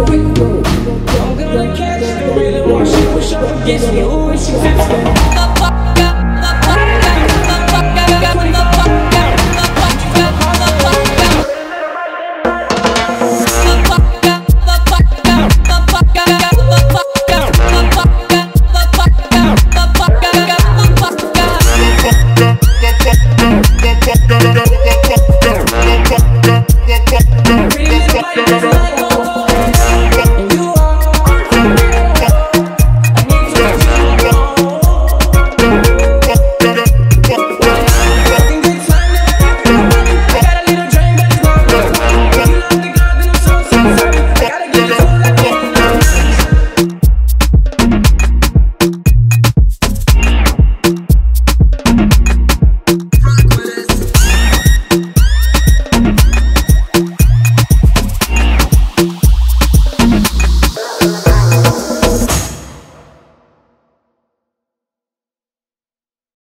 I'm gonna catch you, really want you, wish I forget you, wish you